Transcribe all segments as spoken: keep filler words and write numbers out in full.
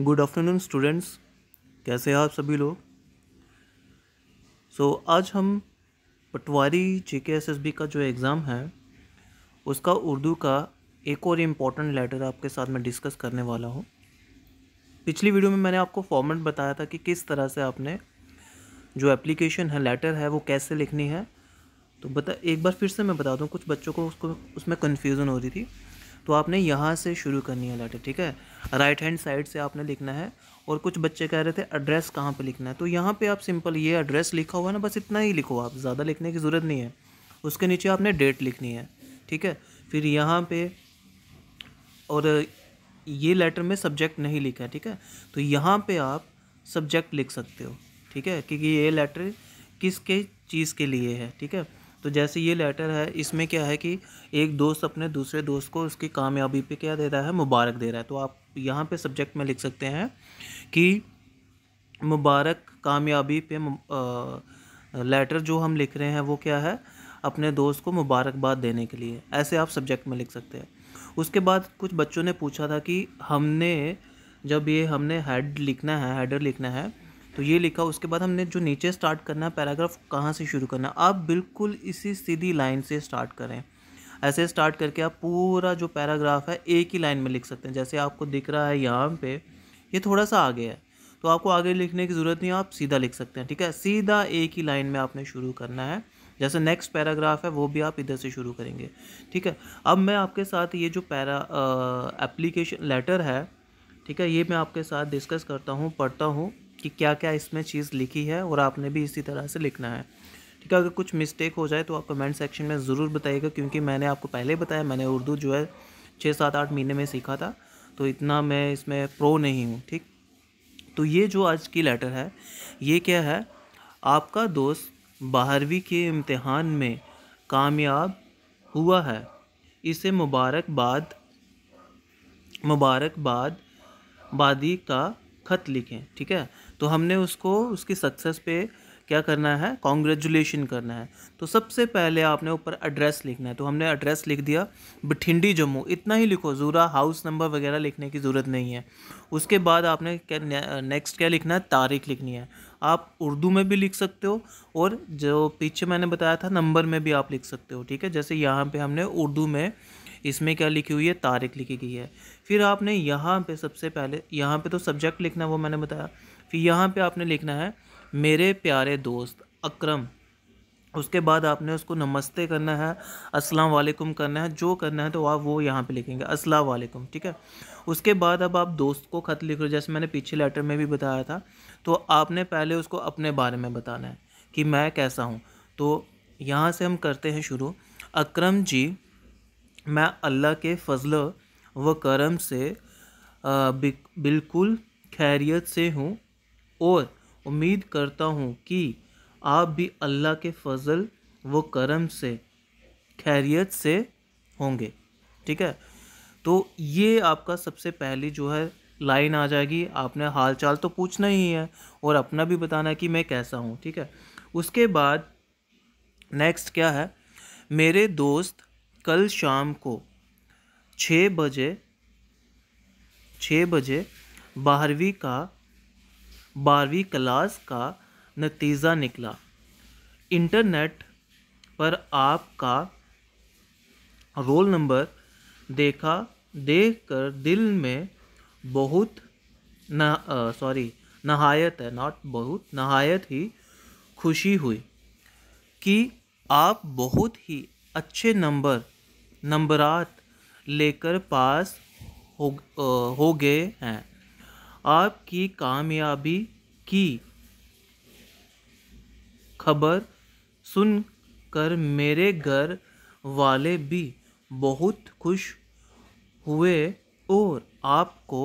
Good afternoon students, कैसे हैं आप सभी लोग। सो so, आज हम पटवारी जेकेएसएसबी का जो एग्ज़ाम है उसका उर्दू का एक और इम्पॉर्टेंट लेटर आपके साथ मैं डिस्कस करने वाला हूँ। पिछली वीडियो में मैंने आपको फॉर्मेट बताया था कि किस तरह से आपने जो एप्लीकेशन है, लेटर है, वो कैसे लिखनी है। तो बता एक बार फिर से मैं बता दूँ, कुछ बच्चों को उसको उसमें कन्फ्यूज़न हो रही थी। तो आपने यहाँ से शुरू करनी है लेटर, ठीक है। राइट हैंड साइड से आपने लिखना है। और कुछ बच्चे कह रहे थे एड्रेस कहाँ पे लिखना है, तो यहाँ पे आप सिंपल ये एड्रेस लिखा हुआ है ना, बस इतना ही लिखो, आप ज़्यादा लिखने की ज़रूरत नहीं है। उसके नीचे आपने डेट लिखनी है, ठीक है। फिर यहाँ पे, और ये लेटर में सब्जेक्ट नहीं लिखा है, ठीक है, तो यहाँ पर आप सब्जेक्ट लिख सकते हो, ठीक है, क्योंकि ये लेटर किसके चीज़ के लिए है, ठीक है। तो जैसे ये लेटर है, इसमें क्या है कि एक दोस्त अपने दूसरे दोस्त को उसकी कामयाबी पे क्या दे रहा है, मुबारक दे रहा है। तो आप यहाँ पे सब्जेक्ट में लिख सकते हैं कि मुबारक कामयाबी पे आ, लेटर जो हम लिख रहे हैं वो क्या है, अपने दोस्त को मुबारकबाद देने के लिए। ऐसे आप सब्जेक्ट में लिख सकते हैं। उसके बाद कुछ बच्चों ने पूछा था कि हमने जब ये हमने हेड लिखना है, हेडर लिखना है, तो ये लिखा, उसके बाद हमने जो नीचे स्टार्ट करना है पैराग्राफ, कहाँ से शुरू करना है। आप बिल्कुल इसी सीधी लाइन से स्टार्ट करें। ऐसे स्टार्ट करके आप पूरा जो पैराग्राफ है एक ही लाइन में लिख सकते हैं। जैसे आपको दिख रहा है यहाँ पे, ये थोड़ा सा आगे है, तो आपको आगे लिखने की ज़रूरत नहीं है, आप सीधा लिख सकते हैं, ठीक है। सीधा एक ही लाइन में आपने शुरू करना है। जैसे नेक्स्ट पैराग्राफ है वो भी आप इधर से शुरू करेंगे, ठीक है। अब मैं आपके साथ ये जो पैरा एप्लीकेशन लेटर है, ठीक है, ये मैं आपके साथ डिस्कस करता हूँ, पढ़ता हूँ कि क्या क्या इसमें चीज़ लिखी है, और आपने भी इसी तरह से लिखना है, ठीक है। अगर कुछ मिस्टेक हो जाए तो आप कमेंट सेक्शन में ज़रूर बताइएगा, क्योंकि मैंने आपको पहले बताया, मैंने उर्दू जो है छः सात आठ महीने में सीखा था, तो इतना मैं इसमें प्रो नहीं हूँ, ठीक। तो ये जो आज की लेटर है, ये क्या है, आपका दोस्त बारहवीं के इम्तिहान में कामयाब हुआ है, इसे मुबारकबाद मुबारकबाद बादी का ख़त लिखें, ठीक है। तो हमने उसको उसकी सक्सेस पे क्या करना है, कॉन्ग्रेचुलेशन करना है। तो सबसे पहले आपने ऊपर एड्रेस लिखना है, तो हमने एड्रेस लिख दिया, बठिंडी जम्मू, इतना ही लिखो, ज़ूरा हाउस नंबर वगैरह लिखने की ज़रूरत नहीं है। उसके बाद आपने क्या नेक्स्ट क्या लिखना है, तारीख लिखनी है। आप उर्दू में भी लिख सकते हो, और जो पीछे मैंने बताया था नंबर में भी आप लिख सकते हो, ठीक है। जैसे यहाँ पर हमने उर्दू में इसमें क्या लिखी हुई है, तारीख लिखी गई है। फिर आपने यहाँ पे सबसे पहले यहाँ पे तो सब्जेक्ट लिखना है, वो मैंने बताया। फिर यहाँ पे आपने लिखना है मेरे प्यारे दोस्त अकरम, उसके बाद आपने उसको नमस्ते करना है, अस्सलाम वालेकुम करना है, जो करना है तो आप वो यहाँ पे लिखेंगे, अस्सलाम वालेकुम, ठीक है। उसके बाद अब आप दोस्त को ख़त लिख रहे हो, जैसे मैंने पिछले लेटर में भी बताया था। तो आपने पहले उसको अपने बारे में बताना है कि मैं कैसा हूँ। तो यहाँ से हम करते हैं शुरू। अकरम जी, मैं अल्लाह के फजल व करम से बिल्कुल खैरियत से हूँ, और उम्मीद करता हूँ कि आप भी अल्लाह के फजल व करम से खैरियत से होंगे, ठीक है। तो ये आपका सबसे पहली जो है लाइन आ जाएगी। आपने हाल चाल तो पूछना ही है, और अपना भी बताना है कि मैं कैसा हूँ, ठीक है। उसके बाद नेक्स्ट क्या है, मेरे दोस्त कल शाम को छः बजे छः बजे बारहवीं का बारहवीं क्लास का नतीजा निकला। इंटरनेट पर आपका रोल नंबर देखा देख कर दिल में बहुत न सॉरी नहायत है नॉट बहुत नहायत ही खुशी हुई कि आप बहुत ही अच्छे नंबर नंबरात लेकर पास हो हो गए हैं। आपकी कामयाबी की खबर सुनकर मेरे घर वाले भी बहुत खुश हुए, और आपको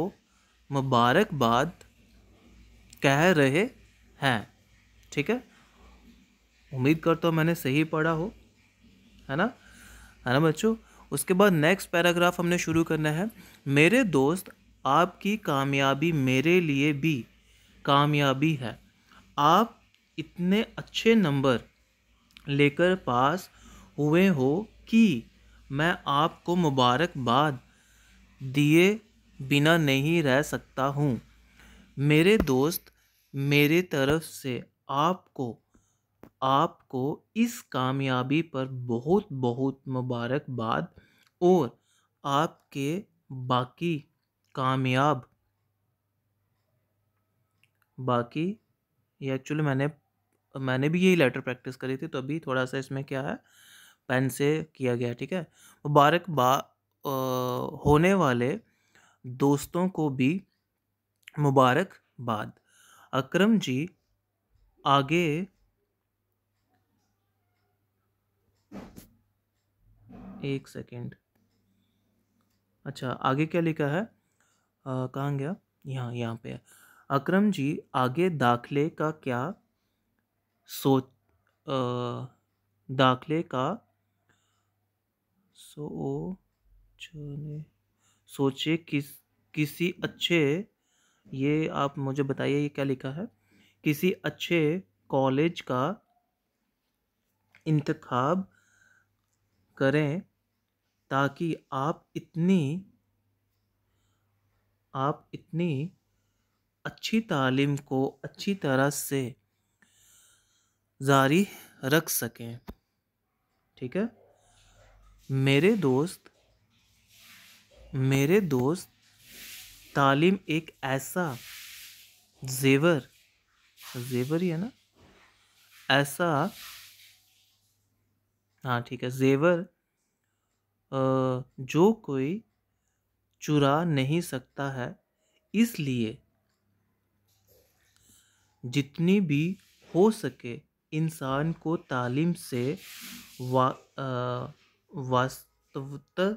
मुबारकबाद कह रहे हैं, ठीक है। उम्मीद करता हूँ मैंने सही पढ़ा हो, है ना है ना बच्चों। उसके बाद नेक्स्ट पैराग्राफ हमने शुरू करना है, मेरे दोस्त आपकी कामयाबी मेरे लिए भी कामयाबी है। आप इतने अच्छे नंबर लेकर पास हुए हो कि मैं आपको मुबारकबाद दिए बिना नहीं रह सकता हूँ। मेरे दोस्त, मेरे तरफ से आपको आपको इस कामयाबी पर बहुत बहुत मुबारकबाद और आपके बाकी कामयाब बाकी ये एक्चुअली मैंने मैंने भी यही लेटर प्रैक्टिस करी थी, तो अभी थोड़ा सा इसमें क्या है पेन से किया गया, ठीक है। मुबारकबाद होने वाले दोस्तों को भी मुबारकबाद। अकरम जी आगे एक सेकेंड, अच्छा आगे क्या लिखा है, कहाँ गया, यहाँ यहाँ पे है। अकरम जी आगे दाखिले का क्या सोच आ, दाखिले का सोचने सोचे किस किसी अच्छे, ये आप मुझे बताइए ये क्या लिखा है, किसी अच्छे कॉलेज का इंतखाब करें ताकि आप इतनी आप इतनी अच्छी तालीम को अच्छी तरह से जारी रख सकें, ठीक है। मेरे दोस्त मेरे दोस्त तालीम एक ऐसा जेवर जेवर ही है ना, ऐसा हाँ ठीक है जेवर जो कोई चुरा नहीं सकता है, इसलिए जितनी भी हो सके इंसान को तालीम से वा, वास्तवता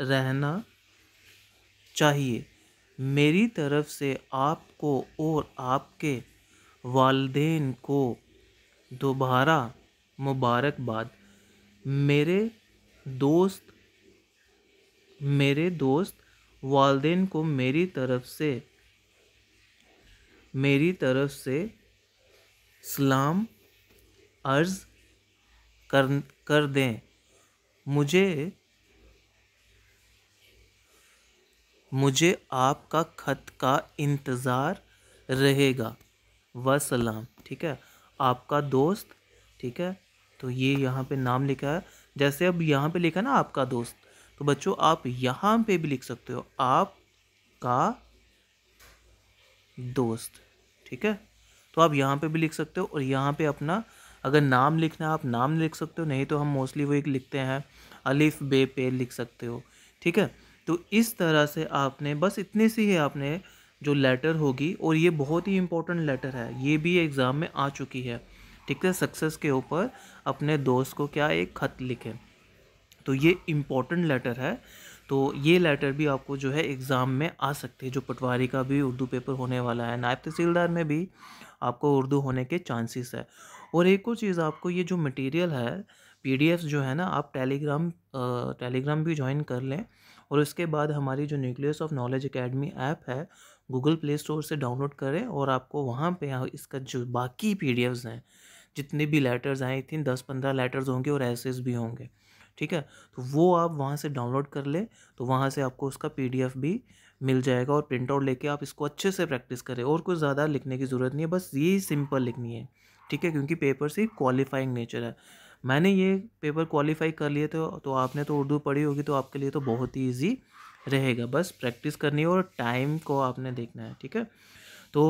रहना चाहिए। मेरी तरफ से आपको और आपके वालिदैन को दोबारा मुबारकबाद। मेरे दोस्त मेरे दोस्त वालिदैन को मेरी तरफ से मेरी तरफ से सलाम अर्ज़ कर कर दें। मुझे मुझे आपका ख़त का इंतज़ार रहेगा, वसलाम, ठीक है। आपका दोस्त, ठीक है। तो ये यहाँ पे नाम लिखा है, जैसे अब यहाँ पे लिखा ना आपका दोस्त, तो बच्चों आप यहाँ पे भी लिख सकते हो आपका दोस्त, ठीक है। तो आप यहाँ पे भी लिख सकते हो और यहाँ पे अपना अगर नाम लिखना है आप नाम लिख सकते हो, नहीं तो हम मोस्टली वो एक लिखते हैं अलिफ बे पे लिख सकते हो, ठीक है। तो इस तरह से आपने बस इतने सी है आपने जो लेटर होगी, और ये बहुत ही इम्पोर्टेंट लेटर है, ये भी एग्ज़ाम में आ चुकी है, ठीक है। सक्सेस के ऊपर अपने दोस्त को क्या एक ख़त लिखें, तो ये इम्पोर्टेंट लेटर है, तो ये लेटर भी आपको जो है एग्ज़ाम में आ सकती है। जो पटवारी का भी उर्दू पेपर होने वाला है, नायब तहसीलदार में भी आपको उर्दू होने के चांसेस है। और एक और चीज़, आपको ये जो मटेरियल है पीडीएफ जो है ना, आप टेलीग्राम टेलीग्राम भी ज्वाइन कर लें, और उसके बाद हमारी जो nucleus of knowledge academy app है गूगल प्ले स्टोर से डाउनलोड करें, और आपको वहाँ पे इसका जो बाकी पीडीएफ्स हैं जितने भी लेटर्स आए थी दस पंद्रह लेटर्स होंगे और एसेस भी होंगे, ठीक है। तो वो आप वहाँ से डाउनलोड कर लें, तो वहाँ से आपको उसका पीडीएफ भी मिल जाएगा, और प्रिंट आउट लेके आप इसको अच्छे से प्रैक्टिस करें। और कुछ ज़्यादा लिखने की ज़रूरत नहीं है, बस ये सिंपल लिखनी है, ठीक है, क्योंकि पेपर से क्वालिफाइंग नेचर है। मैंने ये पेपर क्वालिफाई कर लिए थे, तो आपने तो उर्दू पढ़ी होगी, तो आपके लिए तो बहुत ही ईजी रहेगा, बस प्रैक्टिस करनी है और टाइम को आपने देखना है, ठीक है। तो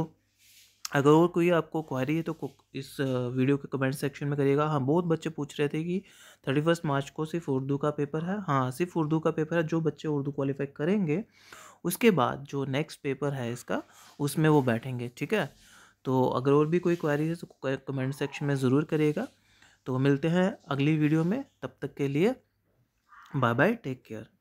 अगर और कोई आपको क्वारी है तो इस वीडियो के कमेंट सेक्शन में करिएगा। हाँ, बहुत बच्चे पूछ रहे थे कि थर्टी फर्स्ट मार्च को सिर्फ उर्दू का पेपर है। हाँ, सिर्फ उर्दू का पेपर है। जो बच्चे उर्दू क्वालिफाई करेंगे उसके बाद जो नेक्स्ट पेपर है इसका, उसमें वो बैठेंगे, ठीक है। तो अगर और भी कोई क्वारी है तो कमेंट सेक्शन में ज़रूर करिएगा। तो मिलते हैं अगली वीडियो में, तब तक के लिए बाय बाय, टेक केयर।